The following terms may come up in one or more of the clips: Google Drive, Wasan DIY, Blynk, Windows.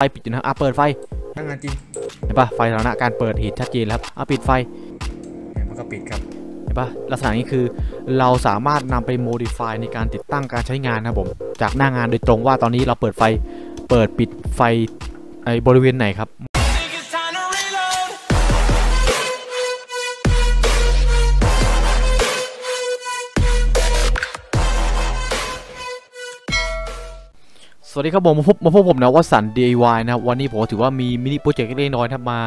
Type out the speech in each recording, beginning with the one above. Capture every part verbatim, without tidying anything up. ไฟปิดอยู่นะครับอ่ะเปิดไฟนั่งงานจริงเห็นปะไฟลักษณะการเปิดเหตุชัดเจนครับอ่ะปิดไฟมันก็ปิดครับเห็นปะลักษณะนี้คือเราสามารถนำไปโมดิฟายในการติดตั้งการใช้งานนะผมจากหน้างานโดยตรงว่าตอนนี้เราเปิดไฟเปิดปิดไฟไอบริเวณไหนครับสวัสดีครับผมมาพบมาพบผมนะWasan ดี ไอ วาย นะครับวันนี้ผมถือว่ามีมินิโปรเจกต์เล็กน้อยนะมา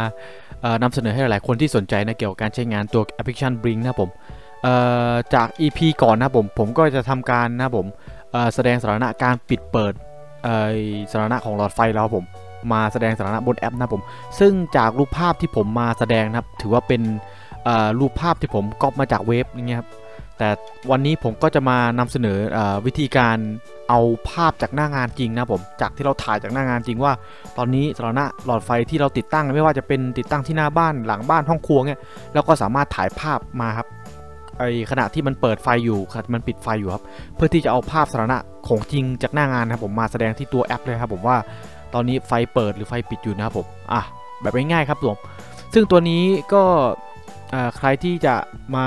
นำเสนอให้หลายๆคนที่สนใจนะเกี่ยวกับการใช้งานตัวแอปพลิเคชัน Blynk นะผมจาก อี พี ก่อนนะผมผมก็จะทำการนะผมแสดงสถานะการปิดเปิดสถานะของหลอดไฟเราผมมาแสดงสถานะบนแอปนะผมซึ่งจากรูปภาพที่ผมมาแสดงนะครับถือว่าเป็นรูปภาพที่ผมก๊อปมาจากเว็บอย่างเงี้ยครับแต่วันนี้ผมก็จะมานำเสนอวิธีการเอาภาพจากหน้างานจริงนะผมจากที่เราถ่ายจากหน้างานจริงว่าตอนนี้สถานะหลอดไฟที่เราติดตั้งไม่ว่าจะเป็นติดตั้งที่หน้าบ้านหลังบ้านห้องครัวเนี่ยเราก็สามารถถ่ายภาพมาครับไอขณะที่มันเปิดไฟอยู่ครับมันปิดไฟอยู่ครับเพื่อที่จะเอาภาพสถานะของจริงจากหน้างานครับผมมาแสดงที่ตัวแอปเลยครับผมว่าตอนนี้ไฟเปิดหรือไฟปิดอยู่นะครับผมอ่ะแบบง่ายๆครับผมซึ่งตัวนี้ก็ใครที่จะมา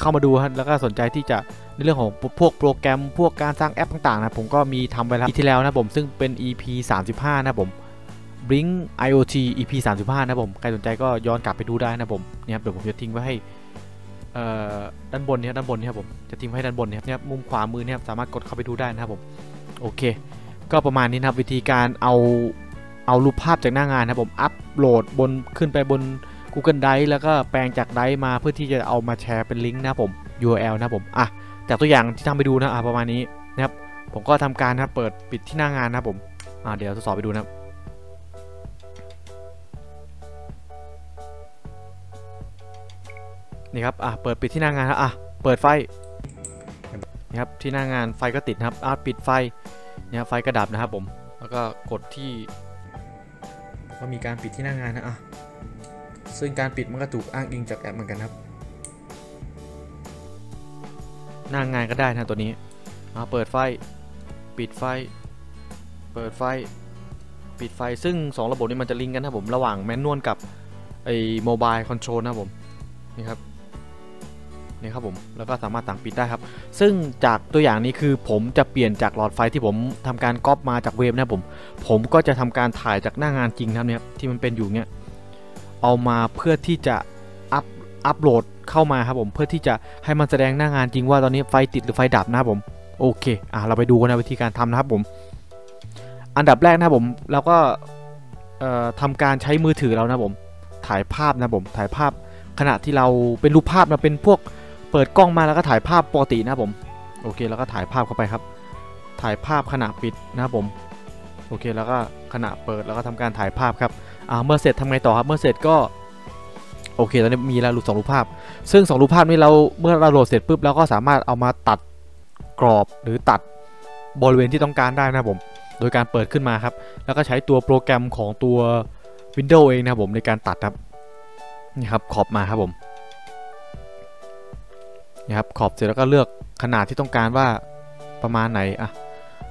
เข้ามาดูแล้วก็สนใจที่จะในเรื่องของพวกโปรแกรมพวกการสร้างแอปต่างๆนะผมก็มีทำไปแล้วที่แล้วนะผมซึ่งเป็น อี พี สามสิบห้านะผม Blynk ไอ โอ ที อี พี สามสิบห้านะผมใครสนใจก็ย้อนกลับไปดูได้นะผมเนี่ยครับเดี๋ยวผมจะทิ้งไว้ให้ด้านบนเนี่ยด้านบนเนี่ยครับผมจะทิ้งไว้ให้ด้านบนเนี่ยครับมุมขวามือเนี่ยสามารถกดเข้าไปดูได้นะครับผมโอเคก็ประมาณนี้นะครับวิธีการเอาเอารูปภาพจากหน้างานนะผมอัปโหลดบนขึ้นไปบนGoogle Drive แล้วก็แปลงจาก Drive มาเพื่อที่จะเอามาแชร์เป็นลิงก์นะผม ยู อาร์ แอล นะผมอ่ะจากตัวอย่างที่ทำไปดูนะอ่ะประมาณนี้นะครับผมก็ทำการนะเปิดปิดที่หน้างานนะผมอ่ะเดี๋ยวทดสอบไปดูนะนี่ครับอ่ะเปิดปิดที่หน้างานนะอ่ะเปิดไฟนี่ครับที่หน้างานไฟก็ติดนะครับอ่ะปิดไฟเนี่ยไฟก็ดับนะครับผมแล้วก็กดที่ก็มีการปิดที่หน้างานนะอ่ะซึ่งการปิดมันก็ถูกอ้างอิงจากแอปเหมือนกันครับหน้างานก็ได้นะตัวนี้เปิดไฟปิดไฟเปิดไฟปิดไฟซึ่งสองระบบนี้มันจะลิงก์กันนะผมระหว่างแมนนวลกับไอ้โมบายคอนโทรลนะผมนี่ครับนี่ครับผมแล้วก็สามารถสั่งปิดได้ครับซึ่งจากตัวอย่างนี้คือผมจะเปลี่ยนจากหลอดไฟที่ผมทำการก๊อปมาจากเว็บนะผมผมก็จะทำการถ่ายจากหน้างานจริงครับเนี่ยที่มันเป็นอยู่เนี่ยเอามาเพื่อที่จะอัพอัพโหลดเข้ามาครับผมเพื่อที่จะให้มันแสดงหน้างานจริงว่าตอนนี้ไฟติดหรือไฟดับนะครับผมโอเคอ่ะเราไปดูกันนะวิธีการทำนะครับผมอันดับแรกนะครับผมเราก็เอ่อทำการใช้มือถือเรานะผมถ่ายภาพนะผมถ่ายภาพขณะที่เราเป็นรูปภาพนะเป็นพวกเปิดกล้องมาแล้วก็ถ่ายภาพปกตินะผมโอเคแล้วก็ถ่ายภาพเข้าไปครับถ่ายภาพขณะปิดนะผมโอเคแล้วก็ขณะเปิดแล้วก็ทำการถ่ายภาพครับเมื่อเสร็จทำไงต่อครับเมื่อเสร็จก็โอเคตอนนี้มีแล้วรูปสองรูปภาพซึ่งสองรูปภาพนี้เราเมื่อเราโหลดเสร็จปุ๊บเราก็สามารถเอามาตัดกรอบหรือตัดบริเวณที่ต้องการได้นะผมโดยการเปิดขึ้นมาครับแล้วก็ใช้ตัวโปรแกรมของตัว Windows เองนะผมในการตัดครับนี่ครับขอบมาครับผมนี่ครับขอบเสร็จแล้วก็เลือกขนาดที่ต้องการว่าประมาณไหนอะ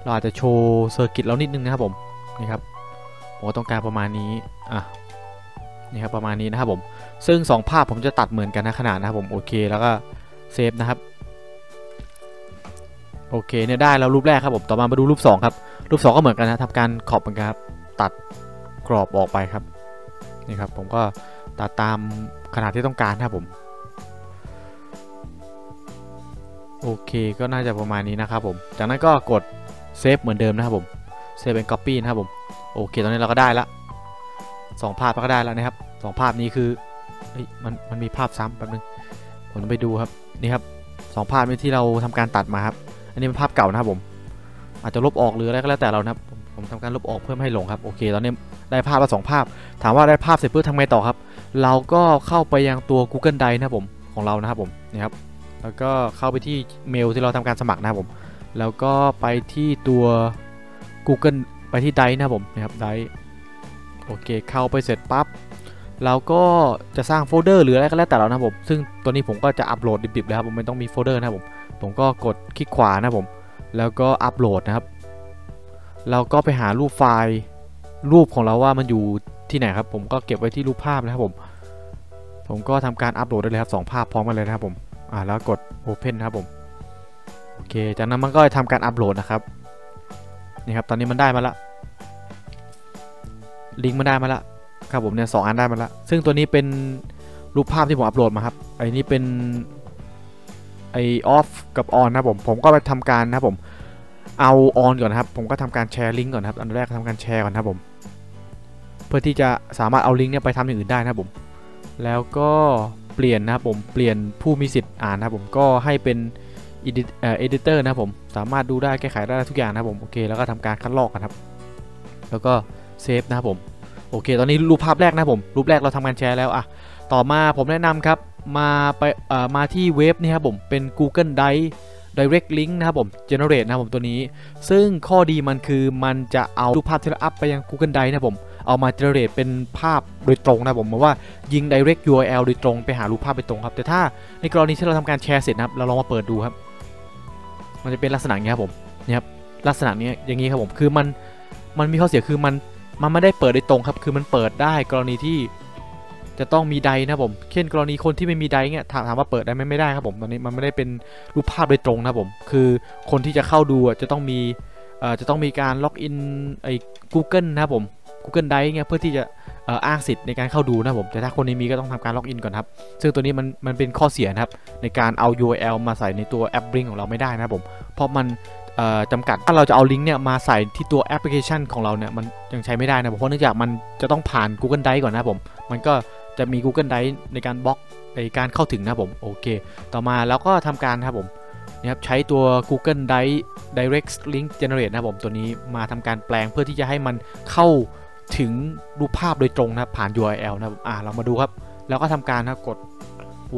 เราอาจจะโชว์เซอร์กิตเรานิดนึงนะครับผมนี่ครับผมต้องการประมาณนี้อ่ะนี่ครับประมาณนี้นะครับผมซึ่งสองภาพผมจะตัดเหมือนกันนะขนาดนะครับผมโอเคแล้วก็เซฟนะครับโอเคเนี่ยได้แล้วรูปแรกครับผมต่อมามาดูรูปสองครับรูปสองก็เหมือนกันนะทำการขอบเหมือนกันครับตัดกรอบออกไปครับนี่ครับผมก็ตัดตามขนาดที่ต้องการนะครับผมโอเคก็น่าจะประมาณนี้นะครับผมจากนั้นก็กดเซฟเหมือนเดิมนะครับผมเซฟเป็น Copy นะครับผมโอเคตอนนี้เราก็ได้ละสองภาพก็ได้แล้วนะครับสองภาพนี้คือมันมันมีภาพซ้ำแป๊บนึงผมไปดูครับนี่ครับสองภาพนี้ที่เราทำการตัดมาครับอันนี้เป็นภาพเก่านะครับผมอาจจะลบออกหรืออะไรก็แล้วแต่เรานะครับผมผมทำการลบออกเพื่อให้หลงครับโอเคตอนนี้ได้ภาพมาสองภาพถามว่าได้ภาพเสร็จปุ๊บทำไงต่อครับเราก็เข้าไปยังตัว Google Drive นะครับผมของเรานะครับผมนี่ครับแล้วก็เข้าไปที่เมลที่เราทำการสมัครนะครับผมแล้วก็ไปที่ตัว Google ไปที่ไดร์นะครับผมนะครับไดร์โอเคเข้าไปเสร็จปั๊บเราก็จะสร้างโฟลเดอร์หรืออะไรก็แล้วแต่เรานะผมซึ่งตัวนี้ผมก็จะอัปโหลดดิบๆเลยครับผมไม่ต้องมีโฟลเดอร์นะครับผมผมก็กดคลิกขวานะผมแล้วก็อัปโหลดนะครับเราก็ไปหารูปไฟล์ รูปของเราว่ามันอยู่ที่ไหนครับผมก็เก็บไว้ที่รูปภาพนะครับผมผมก็ทำการอัปโหลดได้เลยครับสองภาพพร้อมกันเลยนะครับผมอ่าแล้วกด Open นะครับผมโอเคจากนั้นมันก็ทำการอัปโหลดนะครับนี่ครับตอนนี้มันได้มาละลิงก์มันได้มาละครับผมเนี่ยสองอันได้มาละซึ่งตัวนี้เป็นรูปภาพที่ผมอัปโหลดมาครับไอ้นี่เป็นไอออฟกับออนนะครับผมผมก็ไปทำการนะครับผมเอาออนก่อนนะครับผมก็ทำการแชร์ลิงก์ก่อนครับอันแรกทำการแชร์ก่อนครับผมเพื่อที่จะสามารถเอาลิงก์เนี่ยไปทำอย่างอื่นได้นะครับผมแล้วก็เปลี่ยนนะครับผมเปลี่ยนผู้มีสิทธิ์อ่านนะครับผมก็ให้เป็นเอดิเตอร์นะครับผมสามารถดูได้แก้ไขได้ทุกอย่างนะครับผมโอเคแล้วก็ทำการคัดลอกกันครับแล้วก็เซฟนะครับผมโอเคตอนนี้รูปภาพแรกนะครับผมรูปแรกเราทำการแชร์แล้วอะต่อมาผมแนะนำครับมาไปมาที่เว็บนี่ครับผมเป็น Google Drive Direct Link นะครับผม Generate นะครับผมตัวนี้ซึ่งข้อดีมันคือมันจะเอารูปภาพที่เราอัพไปยัง Google Drive นะครับผมเอามา generate เป็นภาพโดยตรงนะครับผมหมายว่ายิง direct ยู อาร์ แอล โดยตรงไปหารูปภาพไปตรงครับแต่ถ้าในกรณีที่เราทำการแชร์เสร็จนะครับเราลองมาเปิดดูครับมันจะเป็นลักษณะนี้ครับผมนี่ครับลักษณะนี้อย่างนี้ครับผมคือมันมันมีข้อเสียคือมันมันไม่ได้เปิดโดยตรงครับคือมันเปิดได้กรณีที่จะต้องมีไดนะผมเช่นกรณีคนที่ไม่มีไดเนี่ยถามว่าเปิดได้ไหมไม่ได้ครับผมตอนนี้มันไม่ได้เป็นรูปภาพโดยตรงนะผมคือคนที่จะเข้าดูจะต้องมีจะต้องมีการล็อกอินไอ้ Google นะผม Google Drive เนี่ยเพื่อที่จะอ้างสิทธิ์ในการเข้าดูนะผมแต่ถ้าคนนี้มีก็ต้องทำการล็อกอินก่อนครับซึ่งตัวนี้มันมันเป็นข้อเสียนะครับในการเอา ยู อาร์ แอล มาใส่ในตัวแอป Blynk ของเราไม่ได้นะผมเพราะมันจำกัดถ้าเราจะเอาลิงก์เนี่ยมาใส่ที่ตัวแอปพลิเคชันของเราเนี่ยมันยังใช้ไม่ได้นะผมเพราะเนื่องจากมันจะต้องผ่าน Google Drive ก่อนนะผมมันก็จะมี Google Drive ในการบล็อกในการเข้าถึงนะผมโอเคต่อมาแล้วก็ทำการครับผมนี่ครับใช้ตัว Google Drive Direct Link Generate นะผมตัวนี้มาทำการแปลงเพื่อที่จะให้มันเข้าถึงรูปภาพโดยตรงนะผ่าน ยู อาร์ แอล นะผมอ่าเรามาดูครับแล้วก็ทำการนะกด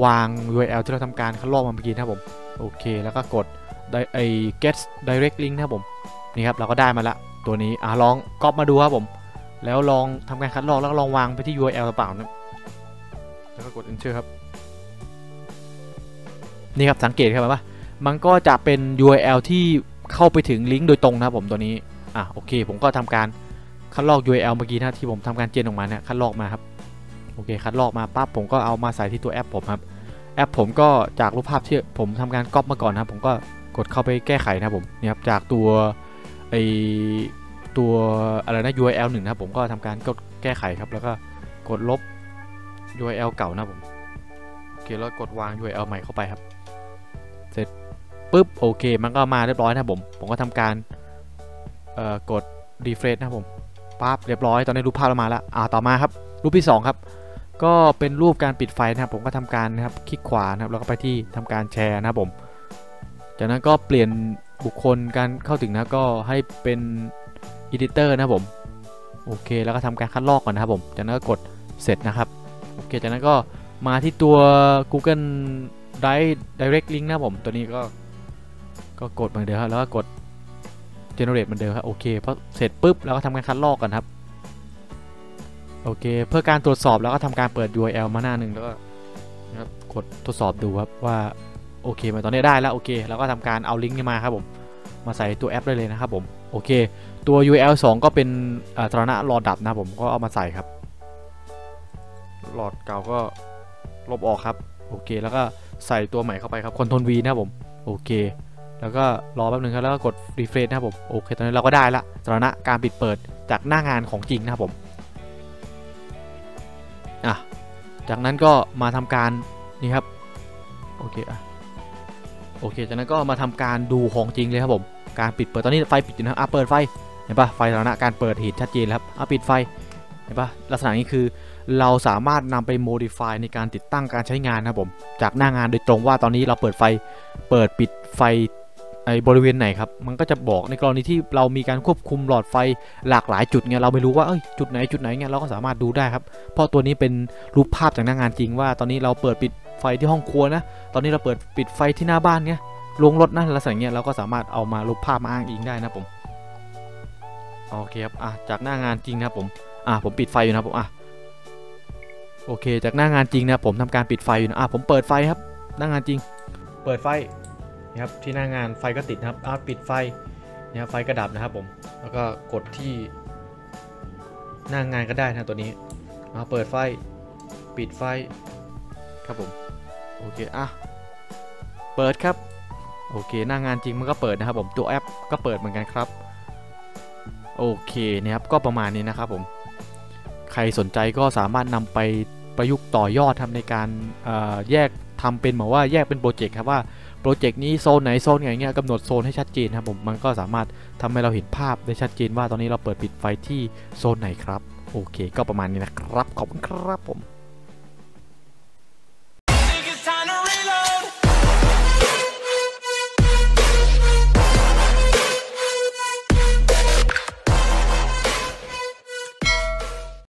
วาง ยู อาร์ แอล ที่เราทำการคัดลอกมาเมื่อกี้นะผมโอเคแล้วก็กดไอ้ get direct link นะครับผมนี่ครับเราก็ได้มาละตัวนี้อ่าลองก๊อปมาดูครับผมแล้วลองทำการคัดลอกแล้วลองวางไปที่ ยู อาร์ แอล หรือเปล่านะแล้วก็กด enter ครับนี่ครับสังเกตครับว่ามันก็จะเป็น ยู อาร์ แอล ที่เข้าไปถึงลิงก์โดยตรงนะครับผมตัวนี้อ่ะโอเคผมก็ทำการคัดลอก ยู อาร์ แอล เมื่อกี้นะที่ผมทำการเจนออกมาเนี่ยคัดลอกมาครับโอเคคัดลอกมาปั๊บผมก็เอามาใส่ที่ตัวแอปผมครับแอปผมก็จากรูปภาพที่ผมทำการก๊อปมาก่อนนะครับผมก็กดเข้าไปแก้ไขนะผมนี่ครับจากตัวไอตัวอะไรนะ ยู อาร์ แอล หนึ่งนะครับผมก็ทำการกดแก้ไขครับแล้วก็กดลบ ยู อาร์ แอล เก่านะผมโอเคแล้วกดวาง ยู อาร์ แอล ใหม่เข้าไปครับเสร็จปุ๊บโอเคมันก็มาเรียบร้อยนะผมผมก็ทำการเอ่อกด refresh นะผมปั๊บเรียบร้อยตอนนี้รูปภาพเรามาแล้วอ่าต่อมาครับรูปที่สองครับก็เป็นรูปการปิดไฟนะครับผมก็ทำการนะครับคลิกขวานะครับแล้วก็ไปที่ทำการแชร์นะครับผมจากนั้นก็เปลี่ยนบุคคลการเข้าถึงนะก็ให้เป็นอีดิเตอร์นะผมโอเคแล้วก็ทำการคัดลอกก่อนนะครับผมจากนั้นก็กดเสร็จนะครับโอเคจากนั้นก็มาที่ตัว Google Drive Direct Link นะผมตัวนี้ก็ก็กดเหมือนเดิมครับแล้วก็กด generate เหมือนเดิมครับโอเคพอเสร็จปุ๊บแล้วก็ทำการคัดลอกก่อนครับโอเคเพื่อการตรวจสอบแล้วก็ทำการเปิด ยู อาร์ แอล มาหน้าหนึ่งแล้วก็นะครับกดทดสอบดูครับว่าโอเคมาตอนนี้ได้แล้วโอเคแล้วก็ทำการเอาลิงก์มาครับผมมาใส่ตัวแอปได้เลยนะครับผมโอเคตัว ยู อาร์ แอล สองก็เป็นสถานะรอดับนะผมก็เอามาใส่ครับหลอดเก่าก็ลบออกครับโอเคแล้วก็ใส่ตัวใหม่เข้าไปครับคอนโทรล V นะครับผมโอเคแล้วก็รอแป๊บนึงครับแล้วก็กดรีเฟรชนะครับผมโอเคตอนนี้เราก็ได้ละสถานะการปิดเปิดจากหน้างานของจริงนะครับผมอ่ะจากนั้นก็มาทำการนี่ครับโอเคอ่ะโอเคจากนั้นก็มาทำการดูของจริงเลยครับผมการปิดเปิดตอนนี้ไฟปิดอยู่นะอ่ะเปิดไฟเห็นปะไฟลักษณะการเปิดเหตุชัดเจนครับอ่ะปิดไฟเห็นปะลักษณะนี้คือเราสามารถนำไปโมดิฟายในการติดตั้งการใช้งานนะผมจากหน้างานโดยตรงว่าตอนนี้เราเปิดไฟเปิดปิดไฟไอ้บริเวณไหนครับมันก็จะบอกในกรณีที่เรามีการควบคุมหลอดไฟหลากหลายจุดเงี้ยเราไม่รู้ว่าเอ้ยจุดไหนจุดไหนเงี้ยเราก็สามารถดูได้ครับเพราะตัวนี้เป็นรูปภาพจากหน้างานจริงว่าตอนนี้เราเปิดปิดไฟที่ห้องครัวนะตอนนี้เราเปิดปิดไฟที่หน้าบ้านเงี้ยลงรถนะลักษณะเงี้ยเราก็สามารถเอามารูปภาพมาอ้างอิงได้นะผมโอเคครับอ่ะจากหน้างานจริงนะผมอ่ะผมปิดไฟอยู่นะผมอ่ะโอเคจากหน้างานจริงนะผมทำการปิดไฟอยู่นะอ่ะผมเปิดไฟครับหน้างานจริงเปิดไฟนะครับที่หน้างานไฟก็ติดนะครับอ่ะปิดไฟเนี่ยไฟก็ดับนะครับผมแล้วก็กดที่ หน้างานก็ได้นะตัวนี้มาเปิดไฟปิดไฟครับผมโอเคอ่ะเปิดครับโอเคหน้างานจริงมันก็เปิดนะครับผมตัวแอปก็เปิดเหมือนกันครับโอเคนะครับก็ประมาณนี้นะครับผมใครสนใจก็สามารถนำไปประยุกต์ต่อยอดทำในการแยกทำเป็นเหมือนว่าแยกเป็นโปรเจกต์ครับว่าโปรเจกต์นี้โซนไหนโซนไหนเงี้ยกำหนดโซนให้ชัดเจนครับผมมันก็สามารถทำให้เราเห็นภาพได้ชัดเจนว่าตอนนี้เราเปิดปิดไฟที่โซนไหนครับโอเคก็ประมาณนี้นะครับขอบคุณครับผม